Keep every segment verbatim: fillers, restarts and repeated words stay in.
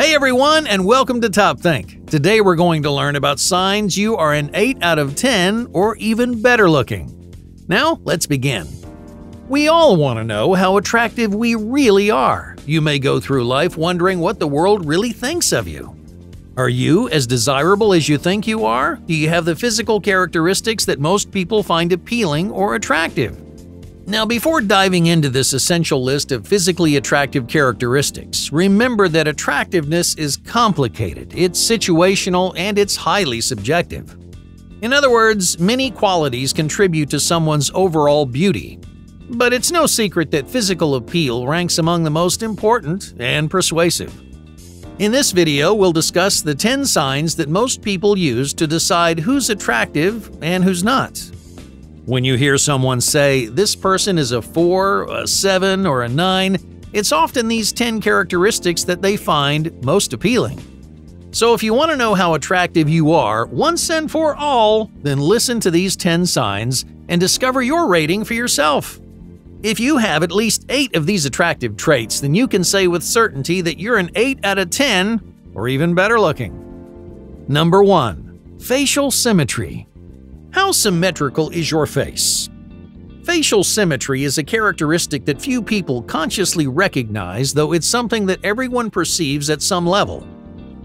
Hey everyone, and welcome to Top Think. Today we're going to learn about signs you are an eight out of ten or even better looking. Now, let's begin. We all want to know how attractive we really are. You may go through life wondering what the world really thinks of you. Are you as desirable as you think you are? Do you have the physical characteristics that most people find appealing or attractive? Now, before diving into this essential list of physically attractive characteristics, remember that attractiveness is complicated, it's situational, and it's highly subjective. In other words, many qualities contribute to someone's overall beauty. But it's no secret that physical appeal ranks among the most important and persuasive. In this video, we'll discuss the ten signs that most people use to decide who's attractive and who's not. When you hear someone say, this person is a four, a seven, or a nine, it's often these ten characteristics that they find most appealing. So if you want to know how attractive you are once and for all, then listen to these ten signs and discover your rating for yourself. If you have at least eight of these attractive traits, then you can say with certainty that you're an eight out of ten or even better looking. Number one. Facial symmetry. How symmetrical is your face? Facial symmetry is a characteristic that few people consciously recognize, though it's something that everyone perceives at some level.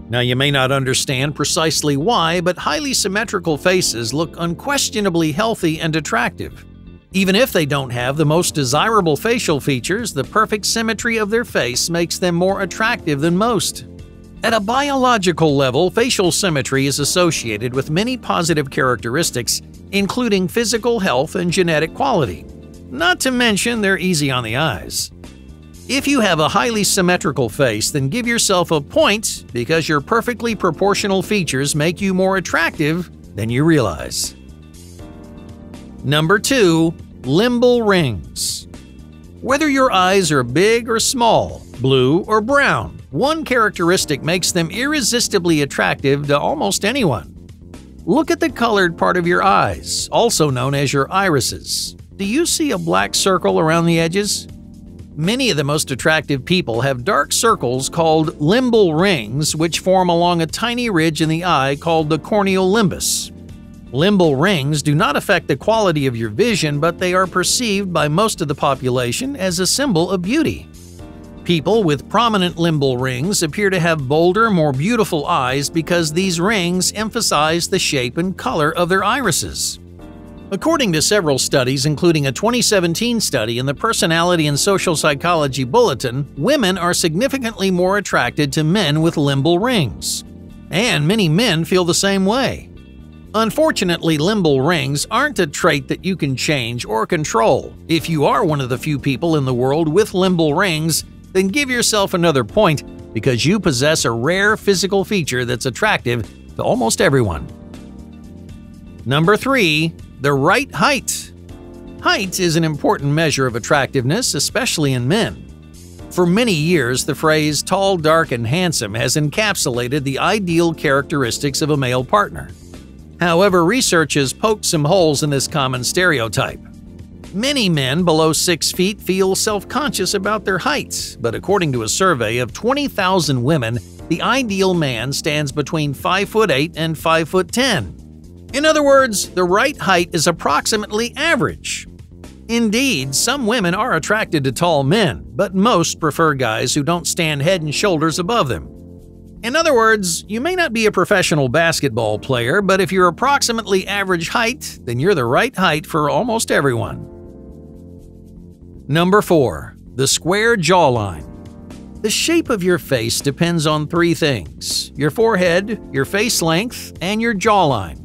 Now, you may not understand precisely why, but highly symmetrical faces look unquestionably healthy and attractive. Even if they don't have the most desirable facial features, the perfect symmetry of their face makes them more attractive than most. At a biological level, facial symmetry is associated with many positive characteristics, including physical health and genetic quality. Not to mention, they're easy on the eyes. If you have a highly symmetrical face, then give yourself a point because your perfectly proportional features make you more attractive than you realize. Number two. Limbal rings. Whether your eyes are big or small, blue or brown, one characteristic makes them irresistibly attractive to almost anyone. Look at the colored part of your eyes, also known as your irises. Do you see a black circle around the edges? Many of the most attractive people have dark circles called limbal rings, which form along a tiny ridge in the eye called the corneal limbus. Limbal rings do not affect the quality of your vision, but they are perceived by most of the population as a symbol of beauty. People with prominent limbal rings appear to have bolder, more beautiful eyes because these rings emphasize the shape and color of their irises. According to several studies, including a twenty seventeen study in the Personality and Social Psychology Bulletin, women are significantly more attracted to men with limbal rings. And many men feel the same way. Unfortunately, limbal rings aren't a trait that you can change or control. If you are one of the few people in the world with limbal rings, then give yourself another point because you possess a rare physical feature that's attractive to almost everyone. Number three. The right height. Height is an important measure of attractiveness, especially in men. For many years, the phrase tall, dark, and handsome has encapsulated the ideal characteristics of a male partner. However, research has poked some holes in this common stereotype. Many men below six feet feel self-conscious about their heights, but according to a survey of twenty thousand women, the ideal man stands between five foot eight and five foot ten. In other words, the right height is approximately average. Indeed, some women are attracted to tall men, but most prefer guys who don't stand head and shoulders above them. In other words, you may not be a professional basketball player, but if you're approximately average height, then you're the right height for almost everyone. Number four. The square jawline. The shape of your face depends on three things: your forehead, your face length, and your jawline.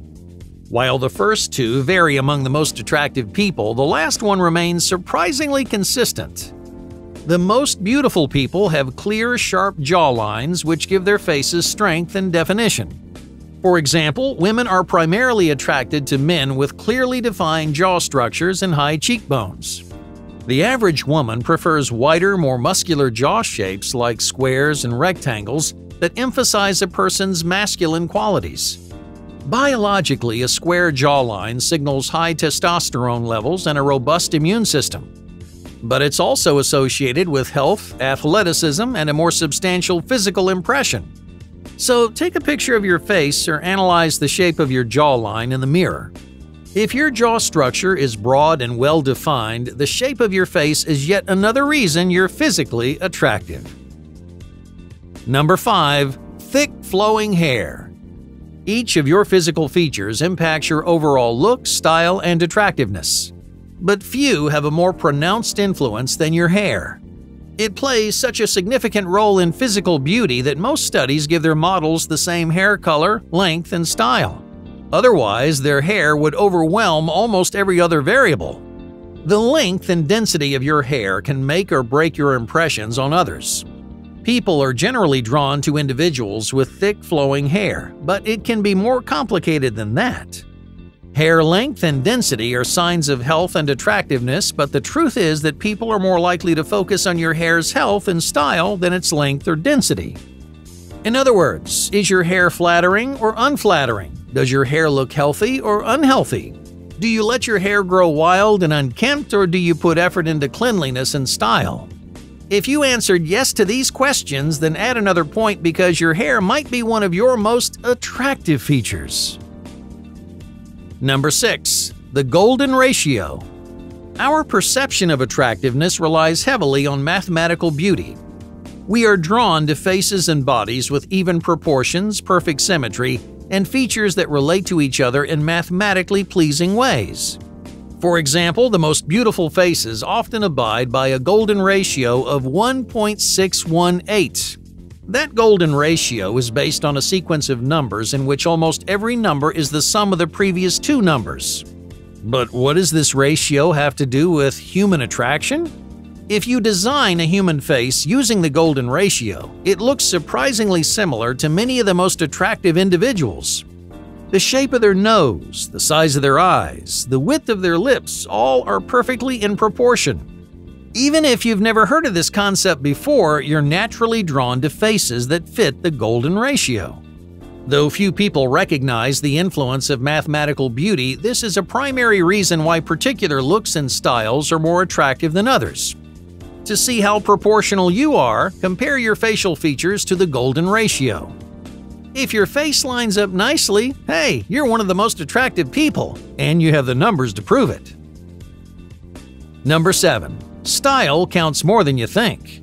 While the first two vary among the most attractive people, the last one remains surprisingly consistent. The most beautiful people have clear, sharp jawlines which give their faces strength and definition. For example, women are primarily attracted to men with clearly defined jaw structures and high cheekbones. The average woman prefers wider, more muscular jaw shapes like squares and rectangles that emphasize a person's masculine qualities. Biologically, a square jawline signals high testosterone levels and a robust immune system. but it's also associated with health, athleticism, and a more substantial physical impression. So take a picture of your face or analyze the shape of your jawline in the mirror. If your jaw structure is broad and well-defined, the shape of your face is yet another reason you're physically attractive. Number five. Thick, flowing hair. Each of your physical features impacts your overall look, style, and attractiveness. But few have a more pronounced influence than your hair. It plays such a significant role in physical beauty that most studies give their models the same hair color, length, and style. Otherwise, their hair would overwhelm almost every other variable. The length and density of your hair can make or break your impressions on others. People are generally drawn to individuals with thick, flowing hair, but it can be more complicated than that. Hair length and density are signs of health and attractiveness, but the truth is that people are more likely to focus on your hair's health and style than its length or density. In other words, is your hair flattering or unflattering? Does your hair look healthy or unhealthy? Do you let your hair grow wild and unkempt, or do you put effort into cleanliness and style? If you answered yes to these questions, then add another point because your hair might be one of your most attractive features. Number six. The golden ratio. Our perception of attractiveness relies heavily on mathematical beauty. We are drawn to faces and bodies with even proportions, perfect symmetry, and features that relate to each other in mathematically pleasing ways. For example, the most beautiful faces often abide by a golden ratio of one point six one eight. That golden ratio is based on a sequence of numbers in which almost every number is the sum of the previous two numbers. But what does this ratio have to do with human attraction? If you design a human face using the golden ratio, it looks surprisingly similar to many of the most attractive individuals. The shape of their nose, the size of their eyes, the width of their lips, all are perfectly in proportion. Even if you've never heard of this concept before, you're naturally drawn to faces that fit the golden ratio. Though few people recognize the influence of mathematical beauty, this is a primary reason why particular looks and styles are more attractive than others. To see how proportional you are, compare your facial features to the golden ratio. If your face lines up nicely, hey, you're one of the most attractive people, and you have the numbers to prove it. Number seven. Style counts more than you think.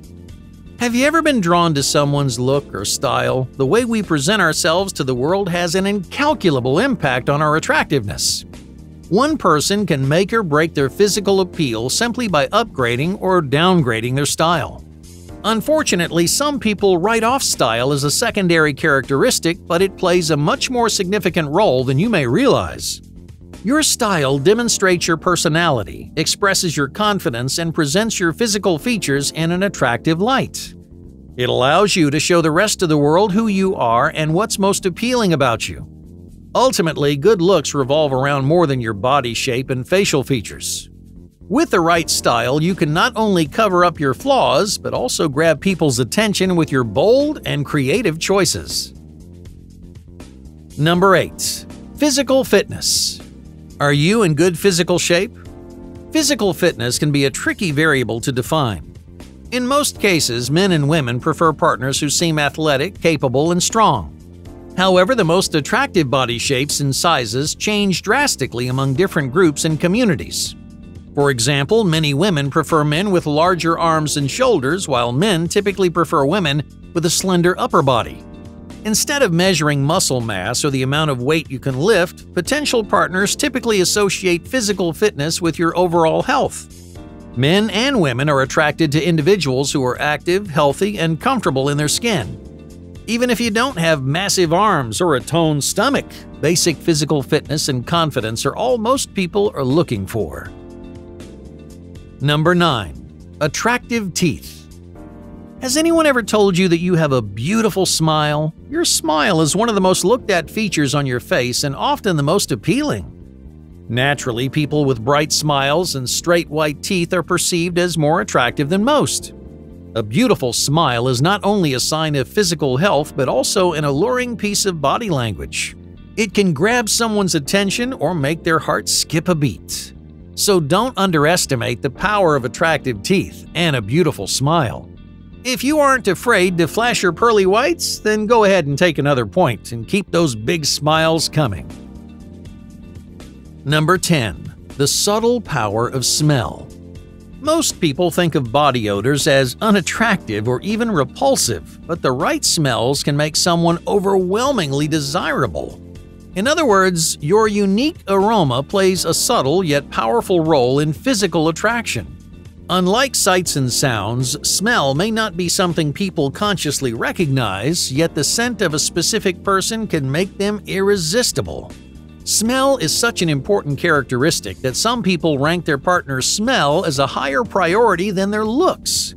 Have you ever been drawn to someone's look or style? The way we present ourselves to the world has an incalculable impact on our attractiveness. One person can make or break their physical appeal simply by upgrading or downgrading their style. Unfortunately, some people write off style as a secondary characteristic, but it plays a much more significant role than you may realize. Your style demonstrates your personality, expresses your confidence, and presents your physical features in an attractive light. It allows you to show the rest of the world who you are and what's most appealing about you. Ultimately, good looks revolve around more than your body shape and facial features. With the right style, you can not only cover up your flaws, but also grab people's attention with your bold and creative choices. Number eight. Physical fitness. Are you in good physical shape? Physical fitness can be a tricky variable to define. In most cases, men and women prefer partners who seem athletic, capable, and strong. However, the most attractive body shapes and sizes change drastically among different groups and communities. For example, many women prefer men with larger arms and shoulders, while men typically prefer women with a slender upper body. Instead of measuring muscle mass or the amount of weight you can lift, potential partners typically associate physical fitness with your overall health. Men and women are attracted to individuals who are active, healthy, and comfortable in their skin. Even if you don't have massive arms or a toned stomach, basic physical fitness and confidence are all most people are looking for. Number nine. Attractive teeth. Has anyone ever told you that you have a beautiful smile? Your smile is one of the most looked at features on your face and often the most appealing. Naturally, people with bright smiles and straight white teeth are perceived as more attractive than most. A beautiful smile is not only a sign of physical health, but also an alluring piece of body language. It can grab someone's attention or make their heart skip a beat. So don't underestimate the power of attractive teeth and a beautiful smile. If you aren't afraid to flash your pearly whites, then go ahead and take another point and keep those big smiles coming. Number ten. The subtle power of smell. Most people think of body odors as unattractive or even repulsive, but the right smells can make someone overwhelmingly desirable. In other words, your unique aroma plays a subtle yet powerful role in physical attraction. Unlike sights and sounds, smell may not be something people consciously recognize, yet the scent of a specific person can make them irresistible. Smell is such an important characteristic that some people rank their partner's smell as a higher priority than their looks.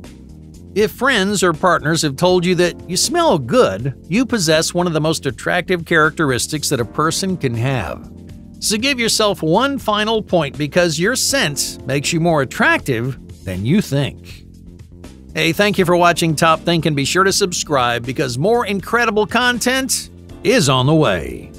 If friends or partners have told you that you smell good, you possess one of the most attractive characteristics that a person can have. So give yourself one final point because your scent makes you more attractive than you think. Hey, thank you for watching Top Think, and be sure to subscribe because more incredible content is on the way.